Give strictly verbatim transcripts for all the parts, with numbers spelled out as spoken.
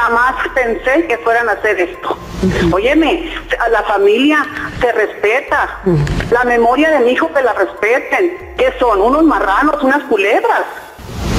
jamás pensé que fueran a hacer esto. Uh-huh. Óyeme, a la familia se respeta, uh-huh. la memoria de mi hijo que la respeten, que son unos marranos, unas culebras,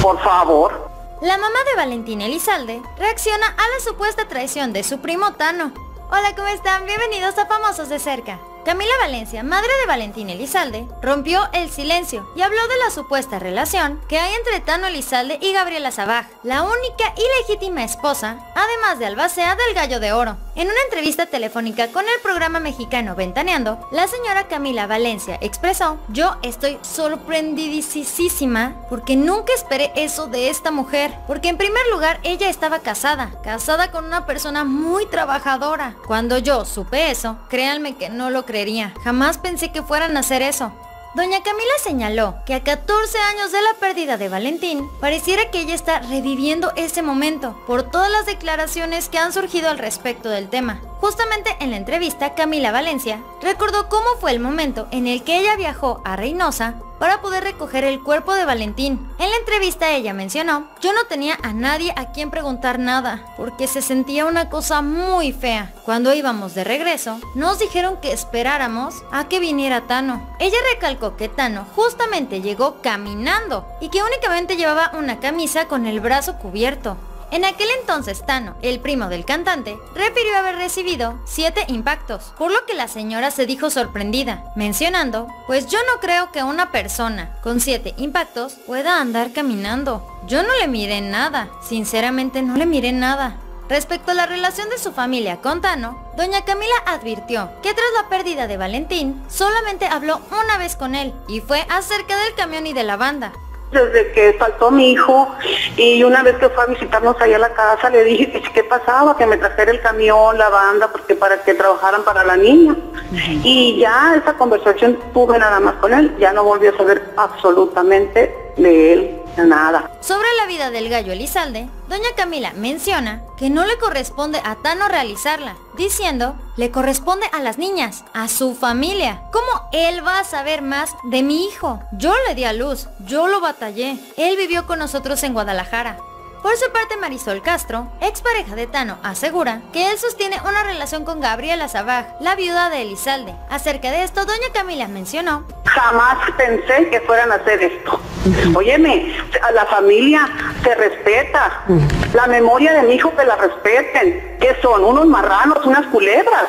por favor. La mamá de Valentina Elizalde reacciona a la supuesta traición de su primo Tano. Hola, ¿cómo están? Bienvenidos a Famosos de Cerca. Camila Valencia, madre de Valentina Elizalde, rompió el silencio y habló de la supuesta relación que hay entre Tano Elizalde y Gabriela Sabag, la única y legítima esposa, además de albacea del Gallo de Oro. En una entrevista telefónica con el programa mexicano Ventaneando, la señora Camila Valencia expresó: yo estoy sorprendidísima porque nunca esperé eso de esta mujer, porque en primer lugar ella estaba casada, casada con una persona muy trabajadora. Cuando yo supe eso, créanme que no lo creería, jamás pensé que fueran a hacer eso. Doña Camila señaló que a catorce años de la pérdida de Valentín, pareciera que ella está reviviendo ese momento por todas las declaraciones que han surgido al respecto del tema. Justamente en la entrevista, Camila Valencia recordó cómo fue el momento en el que ella viajó a Reynosa para poder recoger el cuerpo de Valentín. En la entrevista ella mencionó: yo no tenía a nadie a quien preguntar nada, porque se sentía una cosa muy fea. Cuando íbamos de regreso, nos dijeron que esperáramos a que viniera Tano. Ella recalcó que Tano justamente llegó caminando y que únicamente llevaba una camisa con el brazo cubierto. En aquel entonces Tano, el primo del cantante, refirió haber recibido siete impactos, por lo que la señora se dijo sorprendida, mencionando: pues yo no creo que una persona con siete impactos pueda andar caminando. Yo no le miré nada, sinceramente no le miré nada. Respecto a la relación de su familia con Tano, doña Camila advirtió que tras la pérdida de Valentín, solamente habló una vez con él, y fue acerca del camión y de la banda. Desde que faltó mi hijo, y una vez que fue a visitarnos allá a la casa, le dije que qué pasaba, que me trajera el camión, la banda, porque para que trabajaran para la niña. Uh-huh. Y ya esa conversación tuve nada más con él, ya no volví a saber absolutamente de él. Nada. Sobre la vida del Gallo Elizalde, doña Camila menciona que no le corresponde a Tano realizarla, diciendo: le corresponde a las niñas, a su familia. ¿Cómo él va a saber más de mi hijo? Yo le di a luz, yo lo batallé, él vivió con nosotros en Guadalajara. Por su parte, Marisol Castro, expareja de Tano, asegura que él sostiene una relación con Gabriela Sabag, la viuda de Elizalde. Acerca de esto, doña Camila mencionó: jamás pensé que fueran a hacer esto. Uh-huh. Óyeme, a la familia se respeta, uh-huh. la memoria de mi hijo que la respeten, que son unos marranos, unas culebras,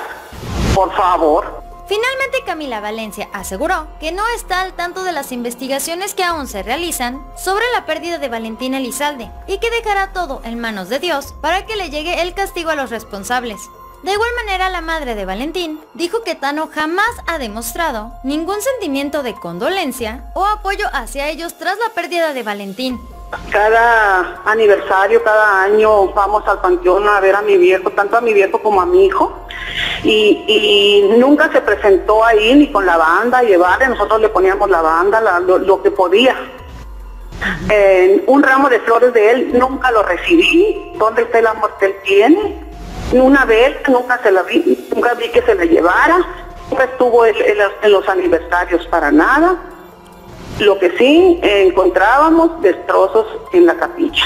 por favor. Finalmente, Camila Valencia aseguró que no está al tanto de las investigaciones que aún se realizan sobre la pérdida de Valentina Elizalde y que dejará todo en manos de Dios para que le llegue el castigo a los responsables. De igual manera, la madre de Valentín dijo que Tano jamás ha demostrado ningún sentimiento de condolencia o apoyo hacia ellos tras la pérdida de Valentín. Cada aniversario, cada año vamos al panteón a ver a mi viejo, tanto a mi viejo como a mi hijo, y, y nunca se presentó ahí ni con la banda, llevarle, nosotros le poníamos la banda, la, lo, lo que podía. Eh, un ramo de flores de él nunca lo recibí, ¿dónde está el amor que él tiene? Una vez nunca se la vi, nunca vi que se la llevara, nunca estuvo en, en, en los aniversarios para nada. Lo que sí, eh, encontrábamos destrozos en la capilla.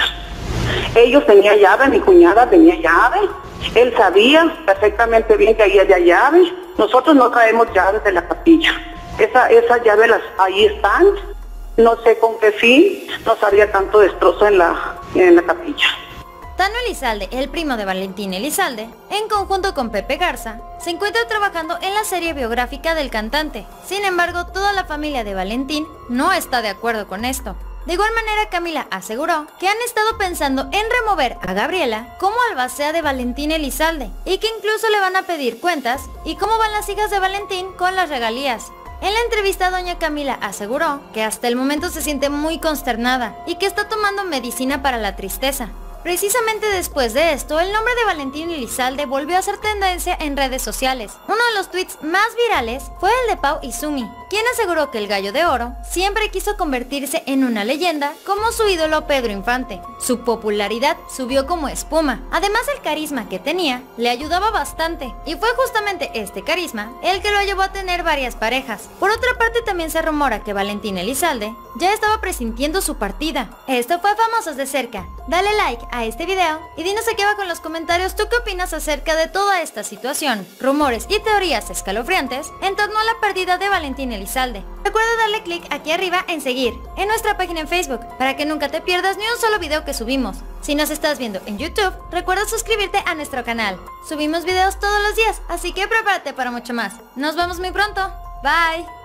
Ellos tenían llave, mi cuñada tenía llave. Él sabía perfectamente bien que ahí había llave. Nosotros no traemos llaves de la capilla. Esa, esas llaves las, ahí están. No sé con qué fin nos había tanto destrozo en la, en la capilla. Tano Elizalde, el primo de Valentina Elizalde, en conjunto con Pepe Garza, se encuentra trabajando en la serie biográfica del cantante. Sin embargo, toda la familia de Valentín no está de acuerdo con esto. De igual manera, Camila aseguró que han estado pensando en remover a Gabriela como albacea de Valentín Elizalde y que incluso le van a pedir cuentas y cómo van las hijas de Valentín con las regalías. En la entrevista, doña Camila aseguró que hasta el momento se siente muy consternada y que está tomando medicina para la tristeza. Precisamente después de esto, el nombre de Valentina Elizalde volvió a ser tendencia en redes sociales. Uno de los tweets más virales fue el de Pau y Sumi, quien aseguró que el Gallo de Oro siempre quiso convertirse en una leyenda como su ídolo Pedro Infante. Su popularidad subió como espuma, además el carisma que tenía le ayudaba bastante, y fue justamente este carisma el que lo llevó a tener varias parejas. Por otra parte, también se rumora que Valentina Elizalde ya estaba presintiendo su partida. Esto fue Famosos de Cerca. Dale like a este video y dinos aquí abajo en los comentarios tú qué opinas acerca de toda esta situación, rumores y teorías escalofriantes en torno a la pérdida de Valentina Elizalde. Recuerda darle click aquí arriba en seguir en nuestra página en Facebook para que nunca te pierdas ni un solo video que subimos. Si nos estás viendo en YouTube, recuerda suscribirte a nuestro canal. Subimos videos todos los días, así que prepárate para mucho más. Nos vemos muy pronto. Bye.